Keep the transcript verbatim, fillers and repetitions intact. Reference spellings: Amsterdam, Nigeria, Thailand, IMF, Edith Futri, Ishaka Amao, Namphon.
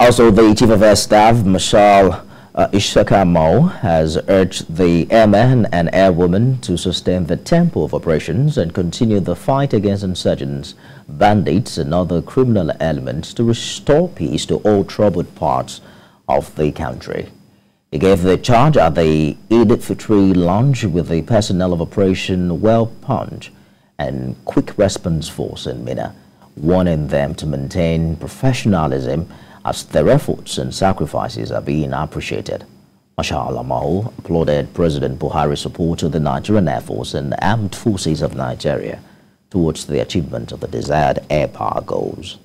Also, the Chief of Air Staff, Marshal uh, Ishaka Amao, has urged the airmen and airwomen to sustain the tempo of operations and continue the fight against insurgents, bandits, and other criminal elements to restore peace to all troubled parts of the country. He gave the charge at the Edith Futri launch with the personnel of Operation Well Punch and Quick Response Force in Mina, warning them to maintain professionalism as their efforts and sacrifices are being appreciated. Ishaka Amao applauded President Buhari's support to the Nigerian Air Force and Armed Forces of Nigeria towards the achievement of the desired air power goals.